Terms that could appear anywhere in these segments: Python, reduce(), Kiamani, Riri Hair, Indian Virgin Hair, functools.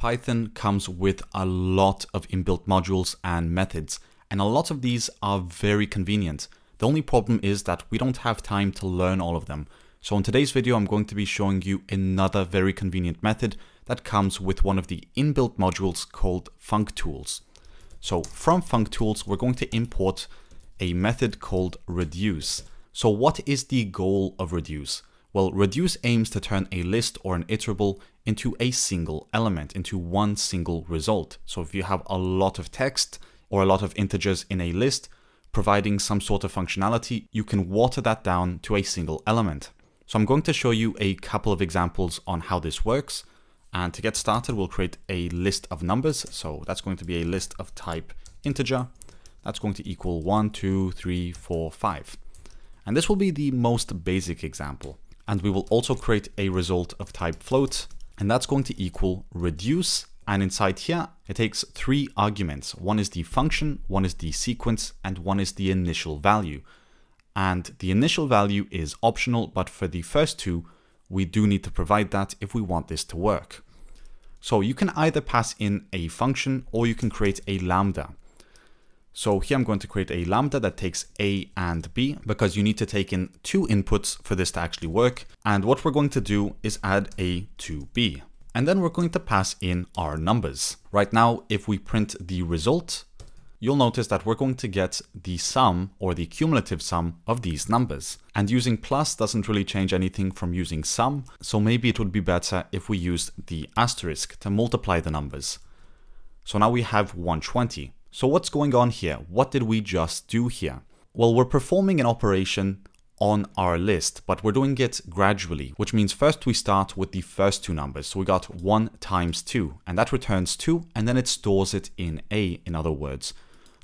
Python comes with a lot of inbuilt modules and methods, and a lot of these are very convenient. The only problem is that we don't have time to learn all of them. So in today's video, I'm going to be showing you another very convenient method that comes with one of the inbuilt modules called functools. So from functools, we're going to import a method called reduce. So what is the goal of reduce? Well, reduce aims to turn a list or an iterable into a single element, into one single result. So if you have a lot of text or a lot of integers in a list, providing some sort of functionality, you can water that down to a single element. So I'm going to show you a couple of examples on how this works. And to get started, we'll create a list of numbers. So that's going to be a list of type integer. That's going to equal 1, 2, 3, 4, 5. And this will be the most basic example. And we will also create a result of type float, and that's going to equal reduce. And inside here, it takes three arguments. One is the function, one is the sequence, and one is the initial value. And the initial value is optional, but for the first two, we do need to provide that if we want this to work. So you can either pass in a function or you can create a lambda. So here I'm going to create a lambda that takes A and B, because you need to take in two inputs for this to actually work. And what we're going to do is add A to B. And then we're going to pass in our numbers. Right now, if we print the result, you'll notice that we're going to get the sum or the cumulative sum of these numbers. And using plus doesn't really change anything from using sum. So maybe it would be better if we used the asterisk to multiply the numbers. So now we have 120. So what's going on here? What did we just do here? Well, we're performing an operation on our list, but we're doing it gradually, which means first we start with the first two numbers. So we got 1 times 2, and that returns 2, and then it stores it in A, in other words.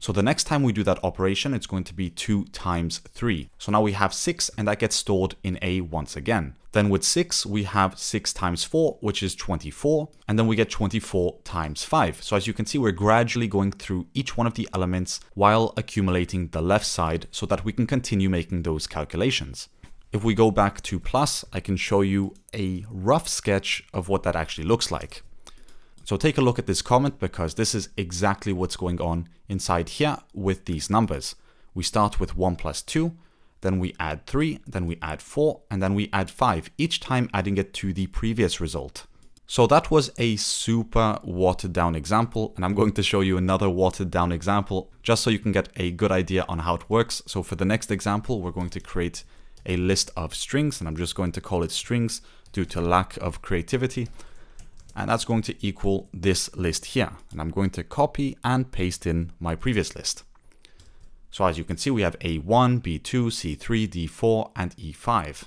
So the next time we do that operation, it's going to be 2 times 3. So now we have 6, and that gets stored in A once again. Then with 6, we have 6 times 4, which is 24. And then we get 24 times 5. So as you can see, we're gradually going through each one of the elements while accumulating the left side so that we can continue making those calculations. If we go back to plus, I can show you a rough sketch of what that actually looks like. So take a look at this comment, because this is exactly what's going on inside here with these numbers. We start with 1 plus 2, then we add 3, then we add 4, and then we add 5, each time adding it to the previous result. So that was a super watered down example, and I'm going to show you another watered down example just so you can get a good idea on how it works. So for the next example, we're going to create a list of strings, and I'm just going to call it strings due to lack of creativity. And that's going to equal this list here. And I'm going to copy and paste in my previous list. So as you can see, we have A1, B2, C3, D4, and E5.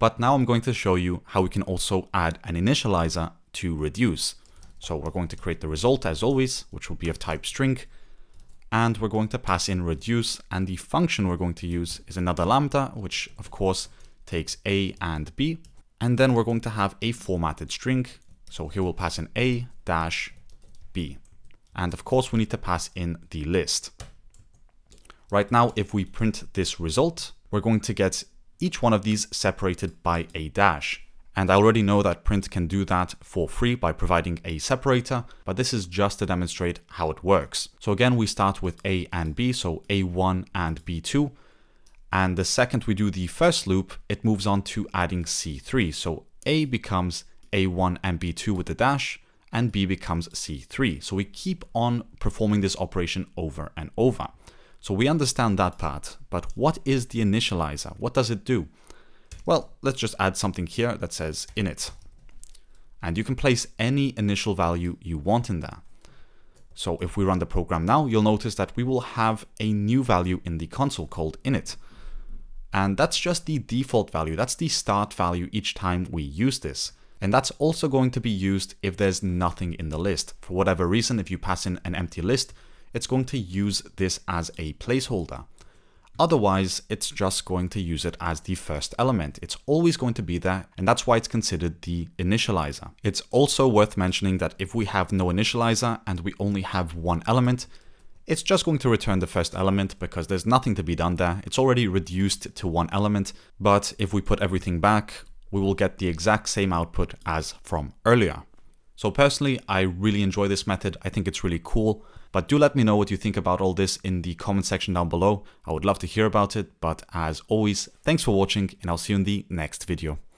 But now I'm going to show you how we can also add an initializer to reduce. So we're going to create the result as always, which will be of type string. And we're going to pass in reduce. And the function we're going to use is another lambda, which of course takes A and B. And then we're going to have a formatted string. So here we'll pass in A dash B. And of course we need to pass in the list. Right now, if we print this result, we're going to get each one of these separated by a dash. And I already know that print can do that for free by providing a separator, but this is just to demonstrate how it works. So again, we start with A and B, so A1 and B2. And the second we do the first loop, it moves on to adding C3. So A becomes A1 and B2 with the dash, and B becomes C3. So we keep on performing this operation over and over. So we understand that part, but what is the initializer? What does it do? Well, let's just add something here that says init. And you can place any initial value you want in there. So if we run the program now, you'll notice that we will have a new value in the console called init. And that's just the default value. That's the start value each time we use this. And that's also going to be used if there's nothing in the list. For whatever reason, if you pass in an empty list, it's going to use this as a placeholder. Otherwise, it's just going to use it as the first element. It's always going to be there, and that's why it's considered the initializer. It's also worth mentioning that if we have no initializer and we only have one element, it's just going to return the first element because there's nothing to be done there. It's already reduced to one element, but if we put everything back, we will get the exact same output as from earlier. So personally, I really enjoy this method. I think it's really cool, but do let me know what you think about all this in the comment section down below. I would love to hear about it, but as always, thanks for watching and I'll see you in the next video.